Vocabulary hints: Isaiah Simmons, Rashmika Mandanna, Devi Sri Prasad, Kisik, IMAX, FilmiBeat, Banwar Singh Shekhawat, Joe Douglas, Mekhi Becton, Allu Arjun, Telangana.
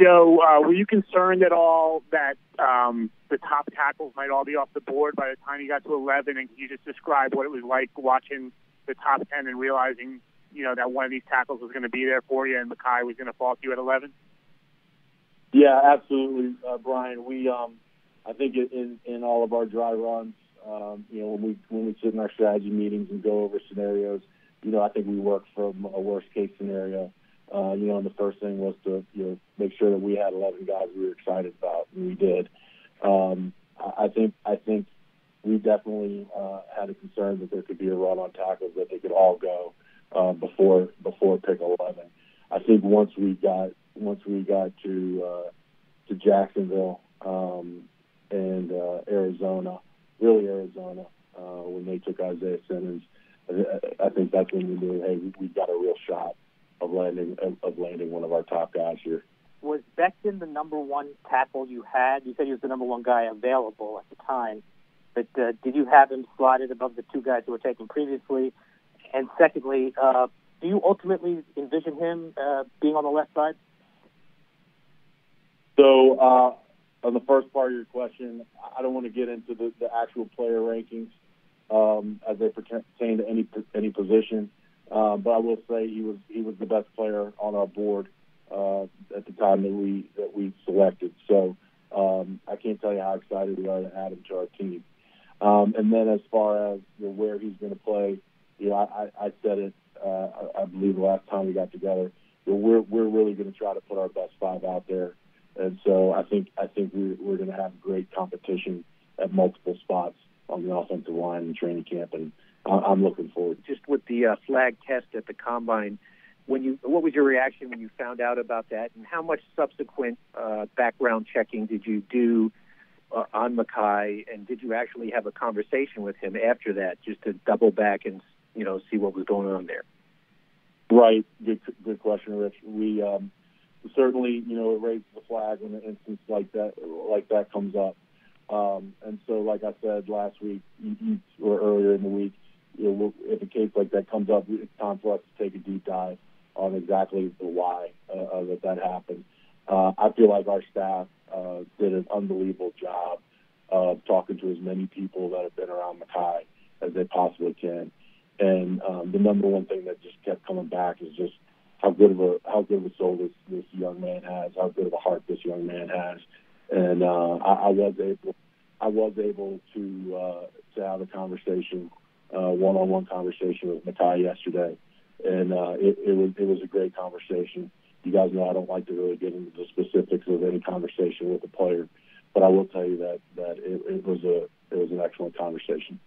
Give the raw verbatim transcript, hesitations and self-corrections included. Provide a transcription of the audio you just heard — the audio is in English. Joe, uh, were you concerned at all that um, the top tackles might all be off the board by the time you got to eleven? And can you just describe what it was like watching the top ten and realizing, you know, that one of these tackles was going to be there for you and Mekhi was going to fall to you at eleven? Yeah, absolutely, uh, Brian. We, um, I think in, in all of our dry runs, um, you know, when we when we sit in our strategy meetings and go over scenarios, you know, I think we work from a worst-case scenario. Uh, you know, and the first thing was to, you know, make sure that we had eleven guys we were excited about, and we did. Um, I think I think we definitely uh, had a concern that there could be a run on tackles, that they could all go uh, before before pick eleven. I think once we got once we got to uh, to Jacksonville um, and uh, Arizona, really Arizona, uh, when they took Isaiah Simmons, I think that's when we knew, hey, we've got a real shot of landing of landing one of our top guys here. Was Becton the number one tackle you had? You said he was the number one guy available at the time, but uh, did you have him slotted above the two guys who were taken previously? And secondly, uh, do you ultimately envision him uh, being on the left side? So uh, on the first part of your question, I don't want to get into the, the actual player rankings um, as they pertain to any any position. Uh, but I will say he was he was the best player on our board uh, at the time that we that we selected. So um, I can't tell you how excited we are to add him to our team. Um, and then as far as you know, where he's going to play, you know, I, I said it uh, I believe the last time we got together. You know, we're we're really going to try to put our best five out there, and so I think I think we're, we're going to have great competition at multiple spots on the offensive line in training camp, and I'm looking forward. Just with the uh, flag test at the combine, when you, what was your reaction when you found out about that, and how much subsequent uh, background checking did you do uh, on Mekhi, and did you actually have a conversation with him after that, just to double back and you know see what was going on there? Right, good, good question, Rich. We um, certainly, you know, it raises the flag when an instance like that like that comes up, um, and so like I said last week or earlier in the week. You know, if a case like that comes up, it's time for us to take a deep dive on exactly the why uh, that that happened. Uh, I feel like our staff uh, did an unbelievable job of talking to as many people that have been around Mekhi as they possibly can. And um, the number one thing that just kept coming back is just how good of a how good of a soul this, this young man has, how good of a heart this young man has. And uh, I, I was able I was able to uh, to have a conversation. Uh, one-on-one conversation with Mekhi yesterday, and uh, it, it was it was a great conversation. You guys know I don't like to really get into the specifics of any conversation with a player, but I will tell you that that it, it was a it was an excellent conversation.